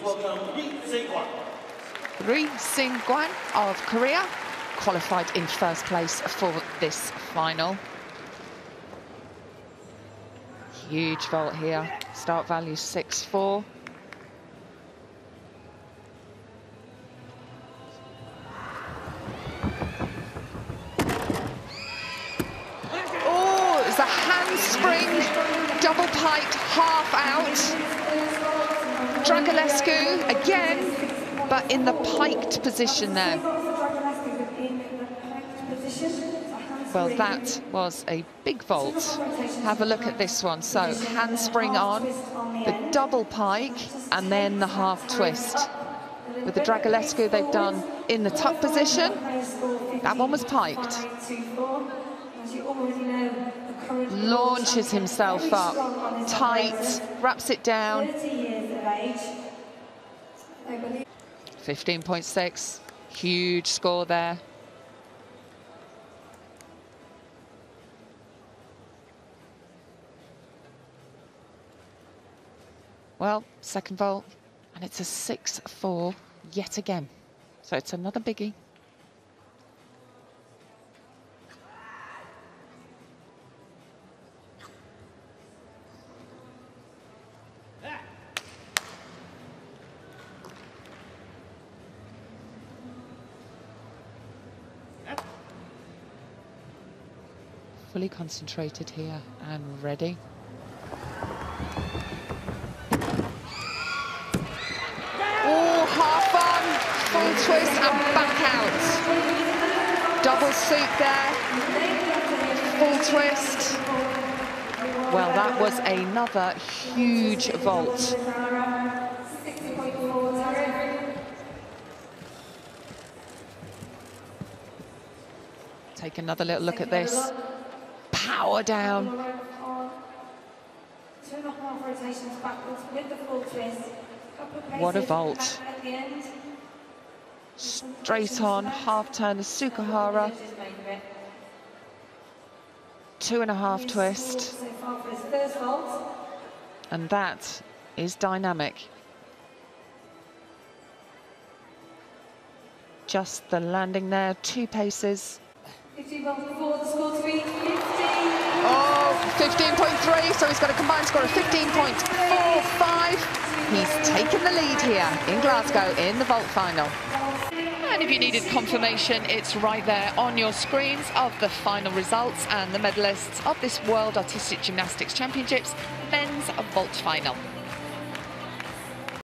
please welcome Ri Se Gwang. Ri Se Gwang of Korea qualified in first place for this final. Huge vault here. Start value 6-4. Oh, it's a handspring double pike half out. Dragulescu again, but in the piked position there. Well, that was a big vault. Have a look at this one. So handspring on, the double pike, and then the half twist. With the Dragulescu they've done in the tuck position. That one was piked. Launches himself up, tight, wraps it down. 15.6, huge score there. Well, second vault, and it's a 6-4 yet again. So it's another biggie. Fully concentrated here and ready. Full twist and back out. Double soup there. Full twist. Well, that was another huge vault. Take another little look at this. Power down. Two and a half rotations backwards with the full twist. What a vault. Straight on, half turn, the Sukahara. 2.5 twist. And that is dynamic. Just the landing there, 2 paces. 15.3, so he's got a combined score of 15.45. He's taken the lead here in Glasgow in the vault final. And if you needed confirmation, it's right there on your screens of the final results and the medalists of this World Artistic Gymnastics Championships men's vault final.